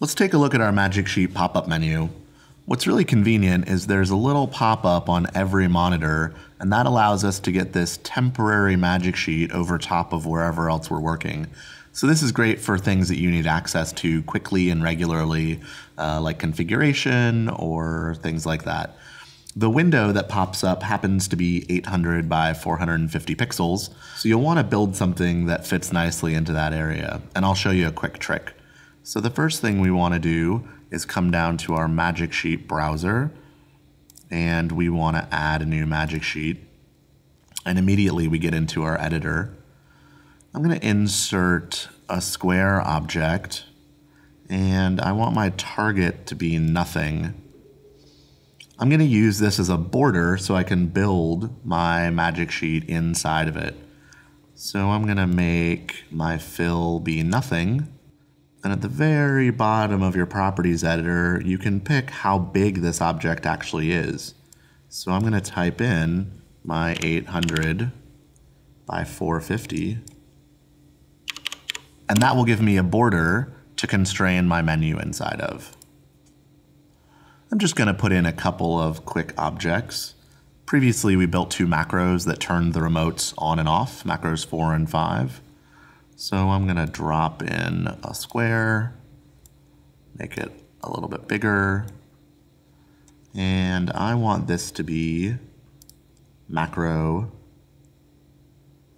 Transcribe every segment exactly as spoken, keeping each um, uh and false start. Let's take a look at our Magic Sheet pop-up menu. What's really convenient is there's a little pop-up on every monitor, and that allows us to get this temporary Magic Sheet over top of wherever else we're working. So this is great for things that you need access to quickly and regularly, uh, like configuration or things like that. The window that pops up happens to be eight hundred by four hundred fifty pixels, so you'll want to build something that fits nicely into that area, and I'll show you a quick trick. So the first thing we want to do is come down to our Magic Sheet browser, and we want to add a new Magic Sheet, and immediately we get into our editor. I'm going to insert a square object, and I want my target to be nothing. I'm going to use this as a border so I can build my Magic Sheet inside of it. So I'm going to make my fill be nothing. And at the very bottom of your properties editor, you can pick how big this object actually is. So I'm going to type in my eight hundred by four fifty, and that will give me a border to constrain my menu inside of. I'm just going to put in a couple of quick objects. Previously, we built two macros that turned the remotes on and off, macros four and five. So I'm going to drop in a square, make it a little bit bigger, and I want this to be macro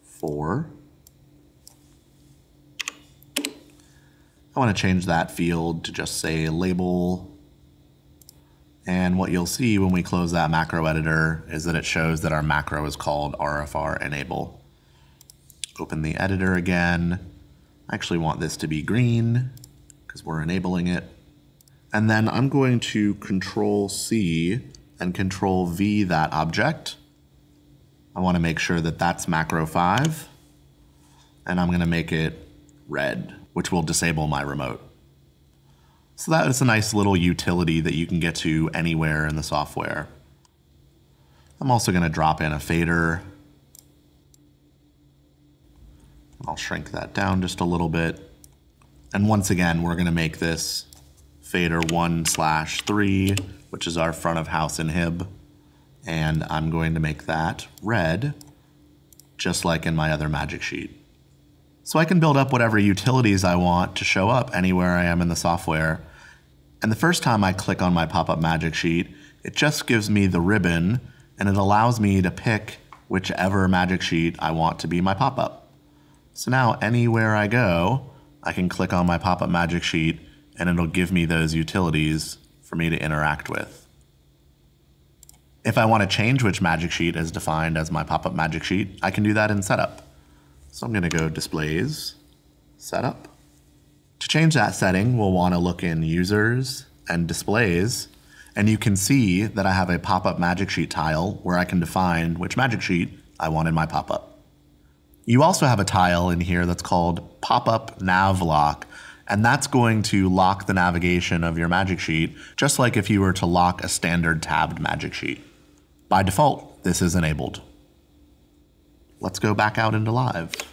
four. I want to change that field to just say label, and what you'll see when we close that macro editor is that it shows that our macro is called R F R enable. Open the editor again. I actually want this to be green because we're enabling it. And then I'm going to control C and control V that object. I want to make sure that that's macro five, and I'm going to make it red, which will disable my remote. So that is a nice little utility that you can get to anywhere in the software. I'm also going to drop in a fader. I'll shrink that down just a little bit. And once again, we're going to make this fader one slash three, which is our front of house inhib. And I'm going to make that red, just like in my other Magic Sheet. So I can build up whatever utilities I want to show up anywhere I am in the software. And the first time I click on my pop-up Magic Sheet, it just gives me the ribbon, and it allows me to pick whichever Magic Sheet I want to be my pop-up. So now anywhere I go, I can click on my pop-up Magic Sheet and it'll give me those utilities for me to interact with. If I want to change which Magic Sheet is defined as my pop-up Magic Sheet, I can do that in Setup. So I'm going to go Displays, Setup. To change that setting, we'll want to look in Users and Displays, and you can see that I have a pop-up Magic Sheet tile where I can define which Magic Sheet I want in my pop-up. You also have a tile in here that's called Pop-Up Nav Lock, and that's going to lock the navigation of your Magic Sheet, just like if you were to lock a standard tabbed Magic Sheet. By default, this is enabled. Let's go back out into Live.